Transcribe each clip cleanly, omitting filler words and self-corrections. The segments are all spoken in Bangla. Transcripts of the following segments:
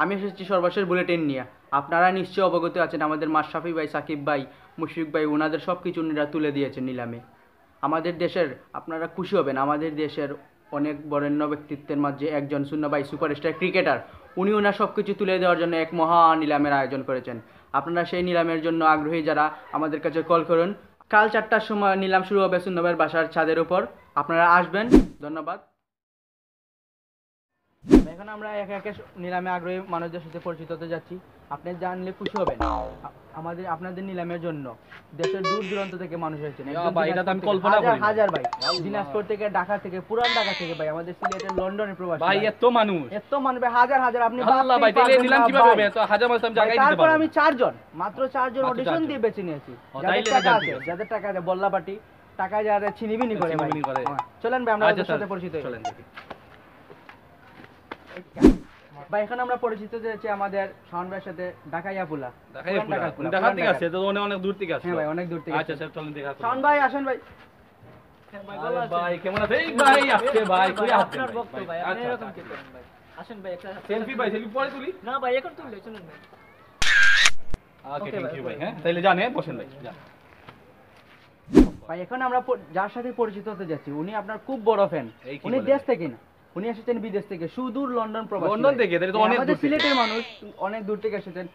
আমি এসেছি সর্বশেষ বুলেটিন নিয়ে। আপনারা নিশ্চয়ই অবগত আছেন, আমাদের মাশরাফি ভাই, সাকিব ভাই, মুশফিক ভাই ওনাদের সব কিছু ওনারা তুলে দিয়েছেন নিলামে। আমাদের দেশের, আপনারা খুশি হবেন, আমাদের দেশের অনেক বরেণ্য ব্যক্তিত্বের মাঝে একজন শূন্যবাই সুপারস্টার ক্রিকেটার, উনি ওনার সব কিছু তুলে দেওয়ার জন্য এক মহা নিলামের আয়োজন করেছেন। আপনারা সেই নিলামের জন্য আগ্রহী যারা, আমাদের কাছে কল করুন। কাল 4টার সময় নিলাম শুরু হবে শূন্যবাইয়ের বাসার ছাদের উপর, আপনারা আসবেন। ধন্যবাদ। এখন আমরা একে একে নিলামে আগ্রহী মানুষদের সাথে পরিচিত হতে যাচ্ছি। আপনি জানলে খুশি হবেন, আমাদের আপনাদের নিলামের জন্য দেশের দূর দূরান্ত থেকে মানুষ এসেছেন, হাজার ভাই। দিনাজপুর থেকে, ঢাকা থেকে, পুরান ঢাকা থেকে ভাই, আমাদের সিলেটের, লন্ডনের প্রবাসী ভাই, এত মানুষ, এত মানুষ ভাই, হাজার হাজার। আপনি আল্লাহ ভাই তাহলে নিলাম কিভাবে হবে? এত হাজার মানুষ আমি জায়গা দিতে পারবো। তারপর আমি মাত্র চারজন অডিশন দিয়ে বেছে নিয়েছি, যাদের টাকা আছে, বল্লাপাটি টাকা যারা ছিনিবিনি করে। চলেন ভাই আমরা ওদের সাথে পরিচিত হই। চলেন ভাই, এখন আমরা পরিচিত হয়েছি আমাদের শাওন ভাইয়ের সাথে, ঢাকাইয়াপুলা। ঢাকা থেকে আসছে তো, অনেক দূর থেকে আসছে। হ্যাঁ ভাই, অনেক দূর থেকে। আচ্ছা স্যার, চলেন দেখা করি। শাওন ভাই আসেন ভাই। ভাই কেমন আছেন? এই ভাই আসছে ভাই, কই আছেন? আপনার ভক্ত ভাই, আপনি এরকম কি করেন ভাই? আসেন ভাই, একটা সেলফি ভাই, সেলফি পরে তুলি। না ভাই এখন তুললে চলেন ভাই। ওকে থ্যাংক ইউ ভাই। হ্যাঁ তাইলে যান, হ্যাঁ বসেন ভাই, যান ভাই। এখন আমরা যার সাথে পরিচিত হতে যাচ্ছি উনি আপনার খুব বড় ফ্যান। উনি দেশ থেকে না, উনি এসেছেন বিদেশ থেকে, সুদূর লন্ডন প্রবাসী, লন্ডন থেকে। তাহলে তো অনেক দূর, সিলেটের মানুষ, অনেক দূর থেকে এসেছেন।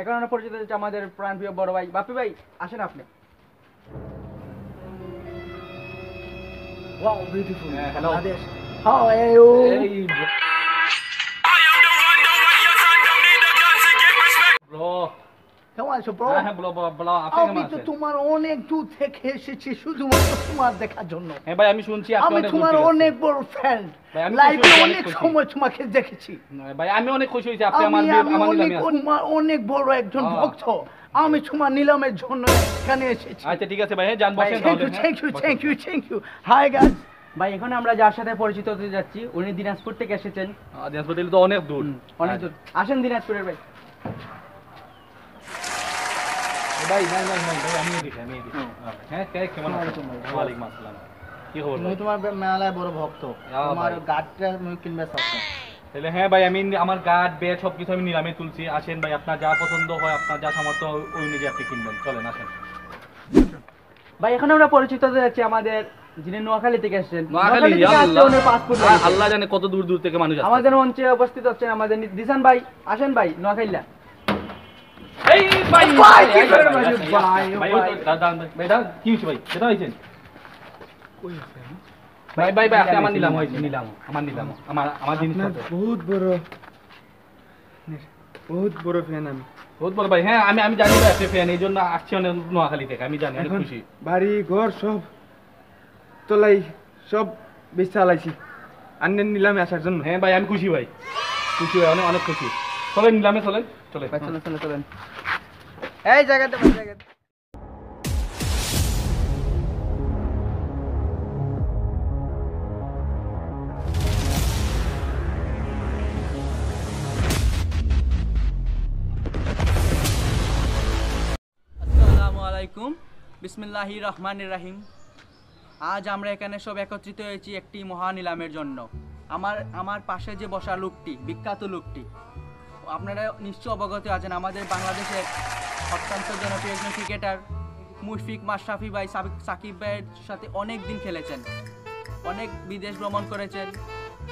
এখন আমরা পরিচিত হচ্ছে আমাদের প্রাণপ্রিয় বড় ভাই বাপি ভাই। আসেন আপনি। Wow beautiful. Hello Adesh, how are you? I am the one the one you son don't need the gun to get respect bro. কেমন আছো ব্রো? হ্যাঁ ব্রো ব্রো, আপনি কেমন আছেন? আমি তো তোমার অনেক দূর থেকে এসেছি শুধুমাত্র তোমার দেখার জন্য। হ্যাঁ ভাই আমি শুনছি আপনি অনেক, আমি তোমার অনেক বড় ফ্যান। লাইভে অনেক সময় তোমাকে দেখেছি। না ভাই আমি অনেক খুশি হয়েছি আপনি আমার নিলামে আসছেন। তোমার অনেক বড় একজন ভক্ত, আমি তোমার নিলামের জন্য এখানে এসেছি। আচ্ছা ঠিক আছে ভাই, হ্যাঁ জান বসেন। Thank you. হাই গাইস, ভাই এখন আমরা যার সাথে পরিচিত হতে যাচ্ছি উনি দিনাজপুর থেকে এসেছেন। দিনাজপুর থেকে তো অনেক দূর, অনেক দূর। আসেন দিনাজপুরের ভাই। ভাই না না না ভাই আমি দেখি, আমি দেখি। হ্যাঁ কে কেমন আছেন? ওয়া আলাইকুম আসসালাম। কি খবর? আমি তোমার মেলায় বড় ভক্ত, আমার গাড়টা আমি কিনবে চাচ্ছি। তাহলে হ্যাঁ ভাই আমি আমার গাড় ব্যাগ সব কিছু আমি নিলামে তুলছি। আসেন ভাই, আপনার যা পছন্দ হয়, আপনার যা সামর্থ্য ওই অনুযায়ী আপনি কিনবেন। চলেন আসেন ভাই। এখন আমরা পরিচিত হতে যাচ্ছি আমাদের যিনি নোয়াখালী থেকে এসেছেন। নোয়াখালী আল্লাহর পাসপোর্ট, আল্লাহ জানে কত দূর দূর থেকে মানুষ আসে। আমাদের মঞ্চে উপস্থিত আছেন আমাদের দিশান ভাই। আসেন ভাই নোয়াখালীলা। এই ভাই ভাই কি করে ভাই ভাই দাদা বেটা কি হইছে ভাই? সেটা হইছেন কই আছেন ভাই? ভাই ভাই আমার নিলাম হইছে, আমার জিনিস বহুত বড় ফ্যান আমি, বহুত বড় ভাই। হ্যাঁ আমি জানি ভাই আপনি ফ্যান, এইজন্য আসছি অনেক নোয়াখালী থেকে। আমি জানি, অনেক খুশি। বাড়ি ঘর সব তোলাই, সব বেচা চালাইছি আন্নের নিলামে আসার জন্য। হ্যাঁ ভাই আমি খুশি ভাই, খুশি ভাই, অনেক খুশি। চলেন নিলামে চলেন। চলে ভাই চলেন এই জায়গাতে ভাই, জায়গাতে। আসসালামু আলাইকুম, বিসমিল্লাহির রহমানির রহিম। আজ আমরা এখানে সব একত্রিত হয়েছি একটি মহা নিলামের জন্য। আমার পাশে যে বসা লোকটি, বিখ্যাত লোকটি, আপনারা নিশ্চয় অবগত আছেন, আমাদের বাংলাদেশের অত্যন্ত জনপ্রিয় একজন ক্রিকেটার মুশফিক, মাশরাফি ভাই, সাকিব ভাইয়ের সাথে অনেক দিন খেলেছেন, অনেক বিদেশ ভ্রমণ করেছেন,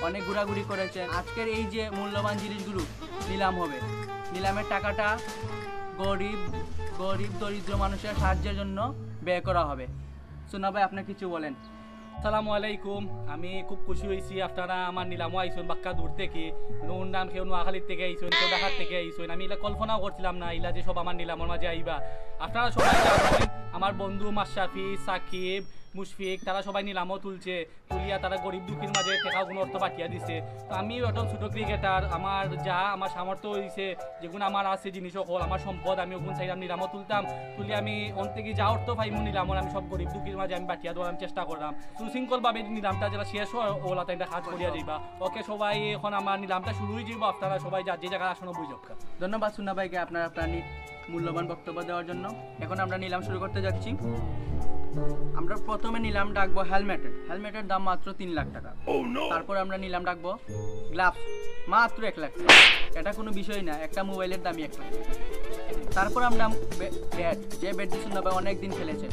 অনেক ঘোরাঘুরি করেছেন। আজকের এই যে মূল্যবান জিনিসগুলো নিলাম হবে, নিলামের টাকাটা গরিব দরিদ্র মানুষের সাহায্যের জন্য ব্যয় করা হবে। সোনা ভাই আপনার কিছু বলেন। আসসালামু আলাইকুম, আমি খুব খুশি হয়েছি আপনারা আমার নিলামও আইসন, বাক্কা দূর থেকে নুন নাম, কেউ নোয়াখালীর থেকে আইসন, কেউ ঢাকার থেকে আইসন। আমি এগুলো কল্পনাও করছিলাম না এগুলা যে সব আমার নিলামের মাঝে আইবা। আপনারা সবাই জানেন আমার বন্ধু মাশরাফি, সাকিব, মুশফিক তারা সবাই নিলামও তুলছে, তুলিয়া তারা গরিব দুঃখীর মাঝে টাকা কোনো অর্থ পাঠিয়ে দিচ্ছে। তো আমি একজন ছোটো ক্রিকেটার, আমার সামর্থ্য হয়েছে যেগুলো আমার আছে জিনিস সকল আমার সম্পদ, আমি ওগুলো চাইলাম নিলামও তুলতাম, তুলি আমি অন থেকে যা অর্থ পাই নিলামও আমি সব গরিব দুঃখীর মাঝে আমি পাঠিয়ে দেওয়ার আমি চেষ্টা করলাম। সুশৃঙ্খলভাবে নিলামটা যারা শেষ হয় ওলা তাই কাজ করিয়া যাইবা। ওকে সবাই, এখন আমার নিলামটা শুরু হয়ে যাইব, আপনারা সবাই যা যে জায়গায় আসন বুঝে। ধন্যবাদ সুনা ভাইকে আপনার মূল্যবান বক্তব্য দেওয়ার জন্য। এখন আমরা নিলাম শুরু করতে যাচ্ছি। আমরা প্রথমে নিলাম ডাকবো হেলমেটের দাম মাত্র 3 লাখ টাকা। তারপর আমরা নিলাম ডাকবো গ্লাভস মাত্র 1 লাখ টাকা। এটা কোনো বিষয় না, একটা মোবাইলের দামই 1 লাখ। তারপর আমরা ব্যাট, যে ব্যাট দিছেন না ভাই অনেক দিন খেলেছেন,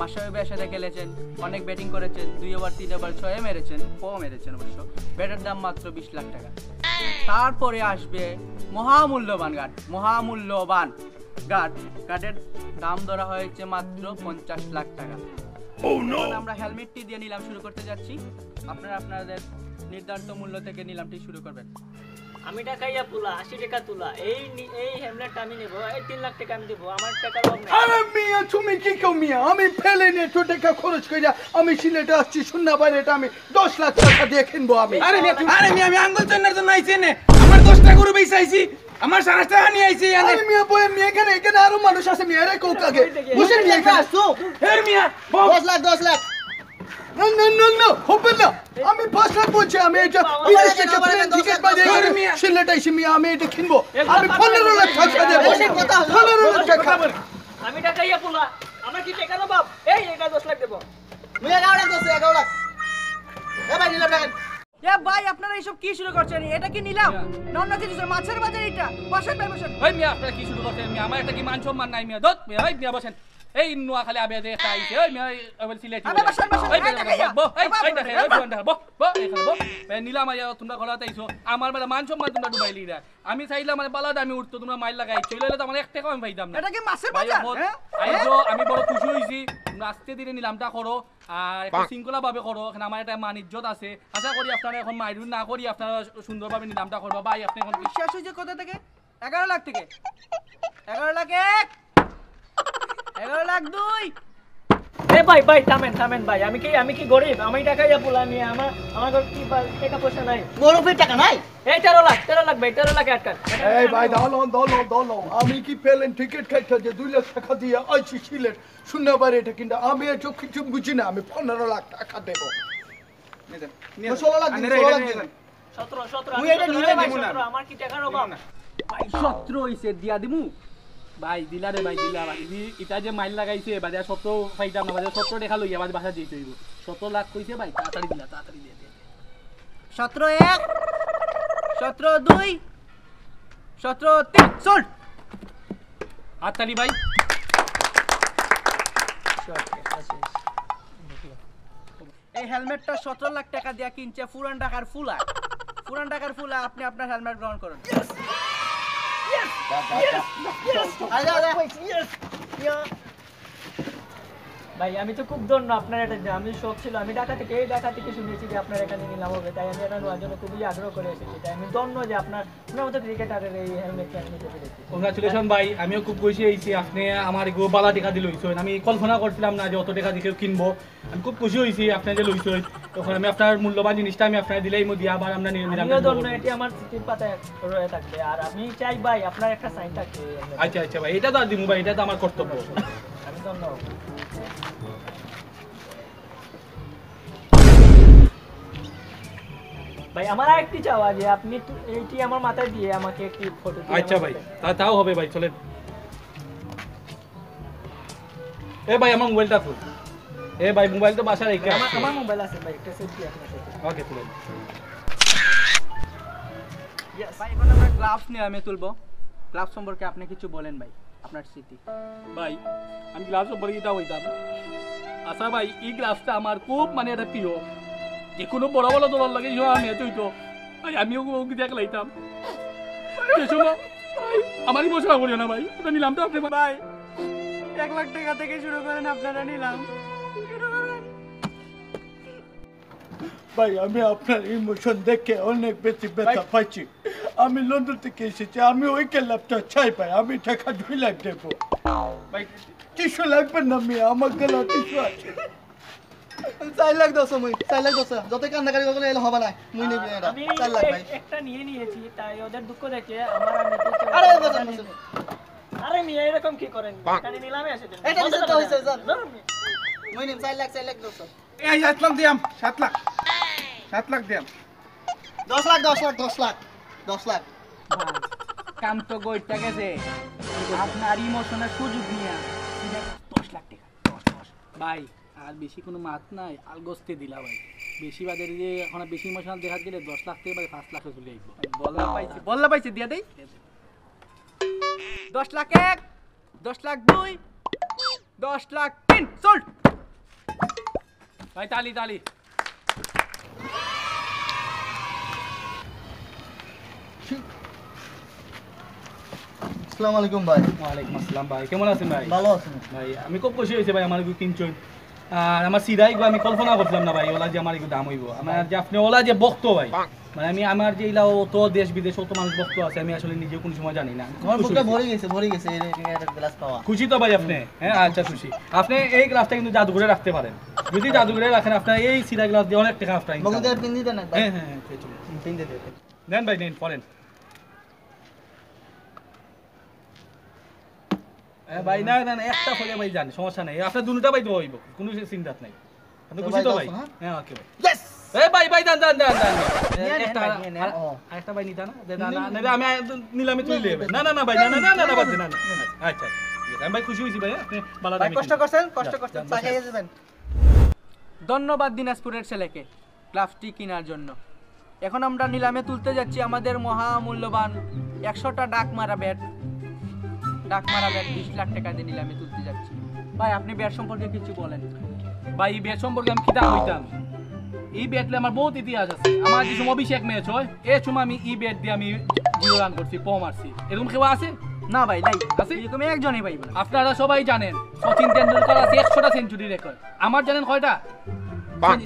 মাশরাফি ভাইয়ের সাথে খেলেছেন, অনেক ব্যাটিং করেছেন, 2 ওভার 3 ওভার 6 মেরেছেন, 4 মেরেছেন অবশ্য। ব্যাটের দাম মাত্র 20 লাখ টাকা। তারপরে আসবে মহামূল্যবান গার্ড, মহামূল্যবান গার্ড, গার্ডের দাম ধরা হয়েছে মাত্র 50 লাখ টাকা। আমরা হেলমেটটি দিয়ে নিলাম শুরু করতে যাচ্ছি, আপনারা আপনাদের নির্ধারিত মূল্য থেকে নিলামটি শুরু করবেন। আমি টাকাইয়া পুলা 80 টাকা তুলা, এই হেলমেটটা আমি নেব, এই 3 লাখ টাকা আমি দেব, আমার টাকা কম না। আরে মিয়া তুমি কি কও মিয়া, আমি ফেলে নে তো টাকা খরচ কইরা আমি সিলেটে আসছি, শূন্য বাইরে এটা আমি 10 লাখ টাকা দিয়ে কিনবো আমি। আরে মিয়া তুমি, আরে মিয়া আমি আঙ্গুল চন্নার জন্য আইছি না, আমার 10 টাকা করে বেচে আইছি, আমার 10.5 টাকা নিয়ে আইছি। আরে মিয়া বয় মিয়া কেন এখানে আরো মানুষ আছে মিয়া, রে কোক আগে বুঝেন মিয়া আসো ফের মিয়া 10 lakh. No, open up. I'm a passport boche. I'm a job. I'm a ticket by the Sylhet. I'm a kinbo. I'm a 15 lakh taka debo. 15 lakh taka. আমি টাকাইয়া পোলা, আমার কি টাকা না বাপ, এই এটা 10 লাখ দেব। মুই 11 লাখ। এ ভাই নিলাম টাকা। এ ভাই আপনারা এইসব কি শুরু করছেন, এটা কি নিলাম? নন্ন জিনিস মাছের বাজার এটা। বসেন ভাই বসেন। ভাই মিয়া আপনারা কি শুরু করছেন মিয়া, আমার এটা কি মান সম্মান নাই মিয়া। দত মিয়া ভাই মিয়া বসেন। এই নোয়াখালী আবে দে তাইছে, ওই মিয়া আবার সিলেট আবে বসেন বসেন, এই বন্ধা বো এখানে বো ভাই নীলাম আইয়া তোমরা গলাতেইছো, আমার বেলা মান সম্মান তোমরা ডুবাই লিরা। আমি চাইলাম আমার বালাদ আমি উঠতো, তোমরা মাইল লাগাই চলেলে তো আমার এক টাকা আমি পাইতাম না। এটা কি মাছের বাজার? আইজো আমি বড় খুশি হইছি, তোমরা আজকে দিনে নিলামটা করো আর একটু শৃঙ্খলা ভাবে করো, এখানে আমার একটা মান ইজ্জত আছে। আশা করি আপনারা এখন মাইরুন না করি, আপনারা সুন্দরভাবে নিলামটা করবা। ভাই আপনি এখন বিশ্বাস হইছে কত থেকে? 11 লাখ থেকে। 11 লাখ 1, 11 লাখ 2। এ ভাই ভাই থামেন ভাই, আমি কি গরিব? আমি টাকাইয়া পোলা মিয়া, আমার কি টাকা পয়সা নাই, গরিবের টাকা নাই। এই 13 লাখ ভাই, 13 লাখ আটকান। এই ভাই দাও, আমি কি পেলেন টিকিট কাটতে যে 2 লাখ টাকা দিয়ে আইছি সিলেট, শূন্য বারে এটা কিনা আমি এত কিছু বুঝি না, আমি 15 লাখ টাকা দেব। নে দেন 16 লাখ দেন। 17 মুই এটা নিতে পারবো না, আমার কি টাকার অভাব না ভাই। 17 হইছে দিয়া দিমু ভাই, দিলা রে ভাই দিলা। এটা যে মাইল লাগাইছে বাজে 17 ফাইটাম না, বাজে 17 দেখা লইয়া বাজে ভাষা দিতে হইব। 17 লাখ কইছে ভাই, তাড়াতাড়ি দিলা, তাড়াতাড়ি দিয়ে দে। 17 1, 17 2, 17 3, চল হাততালি ভাই। এই হেলমেটটা 17 লাখ টাকা দিয়া কিনছে পুরান ঢাকার ফুলা। আপনি আপনার হেলমেট গ্রহণ করুন। ভাই আমি তো খুব ধন্য আপনার, এটা আমি শখ ছিল, আমি ঢাকা থেকে শুনেছি যে আপনার এখানে নিলাম হবে, তাই আমি এটা নেওয়ার জন্য খুবই আগ্রহ করে এসেছি। তাই আমি ধন্য যে আপনার মতো ক্রিকেটারের এই হেলমেটটা আমি নিতে পেরেছি। কংগ্রাচুলেশন ভাই, আমিও খুব খুশি হয়েছি আপনি আমার গো বালা টাকা দিয়ে লইছেন। আমি কল্পনা করছিলাম না যে অত টাকা দিয়ে কেউ কিনবো। আমি খুব খুশি হয়েছি আপনি যে লইছেন, তখন আমি আপনার মূল্যবান জিনিসটা আমি আপনার দিলেই মধ্যে আবার আমরা নিয়ে এটি আমার চিঠির পাতায় রয়ে থাকবে। আর আমি চাই ভাই আপনার একটা সাইন থাকবে। আচ্ছা ভাই, এটা তো আর দিমু ভাই, এটা তো আমার কর্তব্য। আমি ধন্য। ভাই আমার একটি চাওয়া যে আপনি এইটি আমার মাথায় দিয়ে আমাকে একটি ফটো দিন। আচ্ছা ভাই তাও হবে ভাই, চলেন। এ ভাই আমার মোবাইলটা ফুল, এ ভাই মোবাইল তো বাসা রাখি, আমার মোবাইল আছে ভাই, একটা সেলফি আপনার সাথে। ওকে তুলেন। यस ভাই এখন আমরা গ্লাভস নিয়ে আমি তুলবো। গ্লাভস সম্পর্কে আপনি কিছু বলেন ভাই, আপনার স্মৃতি। ভাই আমি গ্লাভস সম্পর্কে এটা হইতাম আচ্ছা ভাই, এই গ্লাভসটা আমার খুব মানে এটা প্রিয়, যে কোনো বড় বড় দোলার লাগে আমি এত হইতো, আমিও দেখে লাইতাম। আমারই বসা করিও না ভাই, ওটা নিলাম তো আপনি ভাই 1 লাখ টাকা থেকে শুরু করেন আপনারা নিলাম। ভাই আমি আপনার ইমোশন দেখে অনেক বেশি ব্যথা পাইছি। আমি লন্ডন থেকে এসেছি, আমি ওই ল্যাপটপ চাই ভাই, আমি টাকা 2 লাখ দেবো ভাই। টিস্যু লাগবে না মেয়ে, আমার গেল টিস্যু আছে। 4 লাখ দছ মই, 4 লাখ দছ, যত কান্নাকারি করে এলো হবে না, মই নেব না। 4 লাখ ভাই একটা নিয়ে নিয়েছি, তাই ওদের দুঃখ দেখে আমার নিতে। আরে মিয়া এরকম কি করেন, কানে নিলামে আসে দেন, এটা নিতে তো হইছে জান। মই নেব 4 লাখ দছ। এই 7 লাখ দিয়াম, 7 লাখ 7 লাখ দিয়াম, 10 লাখ 10 লাখ 10 লাখ 10 লাখ। কাম তো গইটা গেছে, আপনার ইমোশনের সুযোগ নিয়া 10 লাখ টাকা। 10 ভাই আর বেশি কোনো মাছ নাই আল গোস্তে দিলা ভাই বেশি বাজারে যে এখন বেশি মশলা দেখা গেলে 10 লাখ থেকে 5 লাখে চলে আইবো বললা পাইছি দিয়া দেই 10 লাখ 1 10 লাখ 2 10 লাখ 3 সোল্ড ভাই তালি তালি আসসালামু আলাইকুম ভাই ওয়া আলাইকুম আসসালাম ভাই কেমন আছেন ভাই ভালো আছি ভাই আমি খুব খুশি হইছে ভাই আমার গো তিনজন আর আমার সিধাই গো আমি কল্পনা করছিলাম না ভাই ওলা যে আমার গো দাম হইবো আমার যে আপনি ওলা যে বক্ত ভাই মানে আমি আমার যে ইলা তো দেশ বিদেশ তো মানুষ বক্ত আছে আমি আসলে নিজে কোন সময় জানি না আমার বুকে ভরে গেছে একটা গ্লাস পাওয়া খুশি তো ভাই আপনি হ্যাঁ আচ্ছা খুশি আপনি এই গ্লাসটা কিন্তু জাদুঘরে রাখতে পারেন যদি জাদুঘরে রাখেন আপনি এই সিধা গ্লাস দিয়ে অনেক টাকা আপনি মগদের পিন দিতে না ভাই হ্যাঁ হ্যাঁ পিন দিতে দেন ভাই দেন ফরেন ভাই না না একটা ফলে ভাই জানি সমস্যা নাই আপনি দুটোটা ভাই দই হইব কোনো চিন্তা নাই আপনি খুশি তো ভাই হ্যাঁ ওকে ভাই यस এ ভাই ভাই দান দান দান দান একটা আরেকটা ভাই নিতা না দে না না আমি নিলামে তুই লইব না না না ভাই না না না না বাদ দে না আচ্ছা আমি ভাই খুশি হইছি ভাই আপনি বালা দামি কষ্ট করছেন চাকাইয়া যাবেন ধন্যবাদ দিনাজপুরের ছেলেকে গ্লাভটি কেনার জন্য এখন আমরা নিলামে তুলতে যাচ্ছি আমাদের মহা মূল্যবান 100টা ডাক মারা ব্যাট ডাক মারা ব্যাট 20 লাখ টাকা দিয়ে নিলামে তুলতে যাচ্ছি ভাই আপনি ব্যাট সম্পর্কে কিছু বলেন ভাই এই ব্যাট সম্পর্কে আমি কিটা হইতাম এই ব্যাটলে আমার বহুত ইতিহাস আছে আমার যে সময় অভিষেক ম্যাচ হয় এই সময় আমি এই ব্যাট দিয়ে আমি জিরো রান করছি পো মারছি এরকম কেউ আছে না ভাই নাই আছে এরকম একজনই ভাই আপনারা সবাই জানেন সচিন টেন্ডুলকার আছে 100টা সেঞ্চুরি রেকর্ড আমার জানেন কয়টা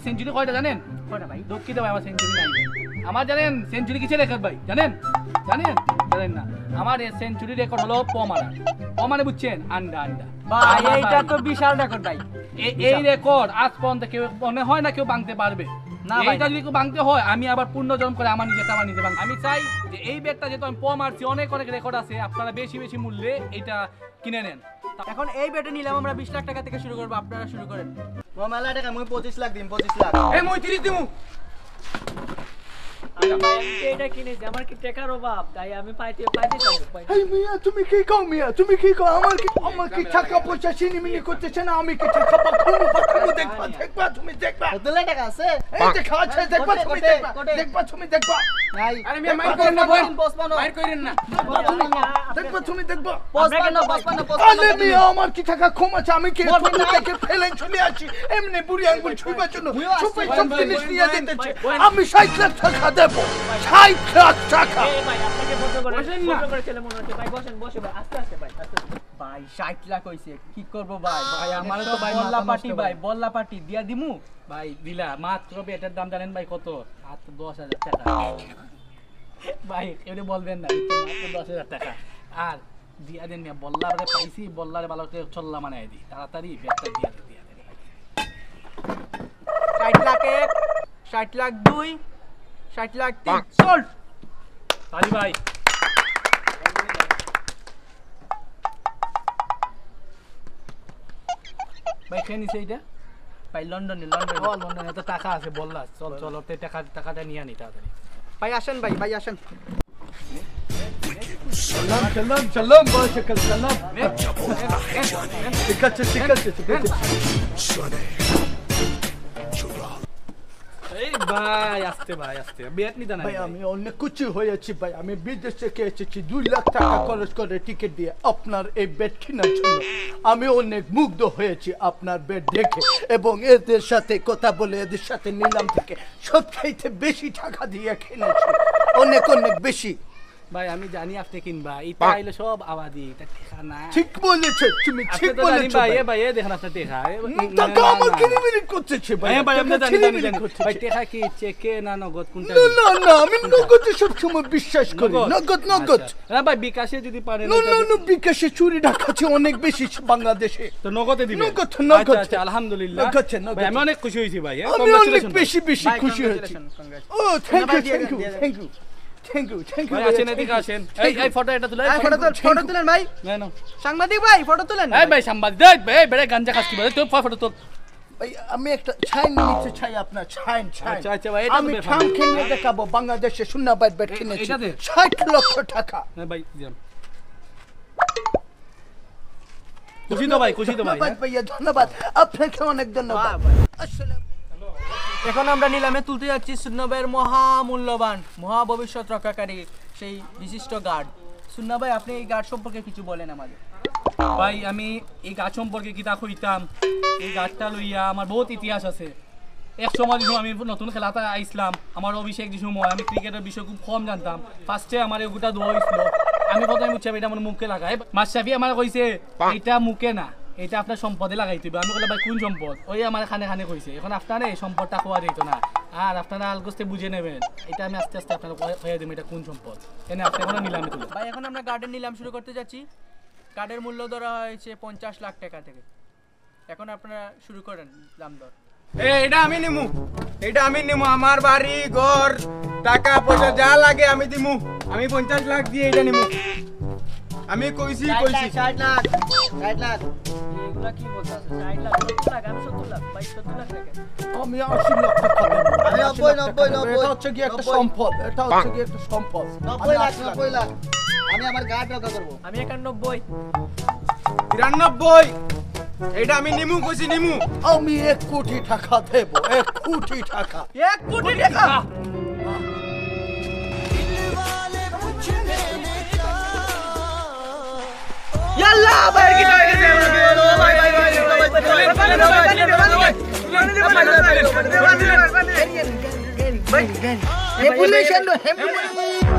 সেঞ্চুরি কয়টা জানেন কয়টা ভাই দুঃখিত ভাই আমার সেঞ্চুরি নাই ভাই আমার জানেন সেঞ্চুরি কিসের রেকর্ড ভাই জানেন জানেন জানেন না আমার এই সেঞ্চুরি রেকর্ড হলো পমারা পমারে বুঝছেন আন্ডা আন্ডা ভাই এইটা তো বিশাল রেকর্ড ভাই এই রেকর্ড আজ পর্যন্ত কেউ মনে হয় না কেউ ভাঙতে পারবে না ভাই এটা যদি কেউ ভাঙতে হয় আমি আবার পুনর্জন্ম করে আমার নিজে আমার নিজে ভাঙতে আমি চাই যে এই ব্যাটটা যেহেতু আমি পমারছি অনেক অনেক রেকর্ড আছে আপনারা বেশি বেশি মূল্যে এটা কিনে নেন এখন এই ব্যাটে নিলাম আমরা 20 লাখ টাকা থেকে শুরু করব আপনারা শুরু করেন ও মেলা টাকা আমি 25 লাখ দিম 25 লাখ এই মই 30 দিমু আমি 60 লাখ টাকা দেব বলবেন না 10,000 টাকা আর দিয়া দেন বল্লা পাইছি বল্লার ভালো চল্লা মানে তাড়াতাড়ি 60 লাখ 1 60 লাখ 2 60 লাখ 3 সোল্ড তালি ভাই ভাই কেন নিছে এটা ভাই লন্ডনে লন্ডনে তো টাকা আছে বললা চল চল তে টাকা টাকাটা নিয়া নি তাড়াতাড়ি ভাই আসেন ভাই ভাই আসেন সালাম সালাম সালাম বল শকল সালাম টিকাচ্ছে টিকাচ্ছে শোনে এই ভাই আস্তে ভাই আস্তে ব্যাট নিতে না ভাই আমি অনেক কিছু হয়েছি ভাই আমি বিদেশ থেকে এসেছি 2 লাখ টাকা খরচ করে টিকিট দিয়ে আপনার এই ব্যাট কেনার জন্য আমি অনেক মুগ্ধ হয়েছি আপনার ব্যাট দেখে এবং এদের সাথে কথা বলে এদের সাথে নিলাম থেকে সবচাইতে বেশি টাকা দিয়ে কিনেছি অনেক অনেক বেশি ভাই আমি জানি আপনি কিনবা এটা আইলো সব আবাদি এটা দেখা না ঠিক বলেছ তুমি ঠিক বলেছ ভাই এ দেখেন আপনার দেখা তো কামর কিনে মিনিট করতেছে ভাই ভাই আপনি জানেন ভাই দেখা কি চেকে না নগদ কোনটা না না আমি নগদ সব সময় বিশ্বাস করি নগদ না ভাই বিকাশে যদি পারেন না বিকাশে চুরি ডাকাছে অনেক বেশি বাংলাদেশে তো নগদে দিবেন নগদ আচ্ছা আলহামদুলিল্লাহ ভাই আমি অনেক খুশি হইছি ভাই কংগ্রাচুলেশন বেশি খুশি হয়েছি ও থ্যাঙ্ক ইউ থ্যাঙ্ক ইউ ভাই আছেন এদিকে আসেন এই ফটো এটা তুলেন ফটো তুলেন ভাই না না সাংবাদিক ভাই ফটো তুলেন এই ভাই সাংবাদিক ভাই বেড়া গাঞ্জা খাচ্ছি ভাই তুই ফটো তুল ভাই আমি একটা ছাইন নিচে ছাই আপনার ছাইন আচ্ছা আচ্ছা ভাই এটা আমি থাম কিনে দেখাবো বাংলাদেশে শূন্য বাইট ব্যাট কিনেছি 60 লক্ষ টাকা না ভাই দিলাম খুশি তো ভাই ভাইয়া ধন্যবাদ আপনাকে অনেক ধন্যবাদ এখন আমরা নিলামে তুলতে যাচ্ছি সুন্নাবের মহা মূল্যবান মহা ভবিষ্যৎ রক্ষাকারী সেই বিশিষ্ট গার্ড সুন্না ভাই আপনি এই গার্ড সম্পর্কে কিছু বলেন আমাদের ভাই আমি এই গাছ সম্পর্কে কিতা কইতাম এই গাছটা লইয়া আমার বহুত ইতিহাস আছে এক সময় যখন আমি নতুন খেলাতে আইসলাম আমার অভিষেক যে সময় আমি ক্রিকেটের বিষয় খুব কম জানতাম ফার্স্টে আমার এগুটা দোয়া হয়েছিল আমি প্রথমে মুচ্ছা এটা আমার মুখে লাগাই মাশরাফি আমার কইছে এটা মুখে না এটা আপনার সম্পদে লাগাই দিবে আমি বললাম ভাই কোন সম্পদ ওই আমার খানে খানে কইছে এখন আপনারা এই সম্পদটা খোয়া দিত না আর আপনারা আলগোস্তে বুঝে নেবেন এটা আমি আস্তে আস্তে আপনারা কইয়া দেব এটা কোন সম্পদ এনে আপনারা নিলাম তো ভাই এখন আমরা গার্ডেন নিলাম শুরু করতে যাচ্ছি গার্ডের মূল্য ধরা হয়েছে 50 লাখ টাকা থেকে এখন আপনারা শুরু করেন দাম দর আমার বাড়ি ঘর টাকা পয়সা যা লাগে আমি দিমু আমি 50 লাখ দিয়ে এটা নিমু আমি কইছি কইছি 60 লাখ 60 লাখ এগুলা কি বলতাছ 60 লাখ 70 লাখ আমি 70 লাখ 70 লাখ টাকা ও মিয়া 80 লাখ আরে 90 90 এটা হচ্ছে কি একটা সম্পদ এটা হচ্ছে কি একটা সম্পদ 90 লাখ 90 লাখ আমি আমার গার্ড রক্ষা করব আমি 91 93 এটা আমি নিমু কইছি নিমু আমি 1 কোটি টাকা দেব 1 কোটি টাকা 1 কোটি টাকা দিলওয়ালে পুছনে নে চা يلا বাইরে কি টাকা দেব ভাই ভাই ভাই ভাই ভাই ভাই ভাই ভাই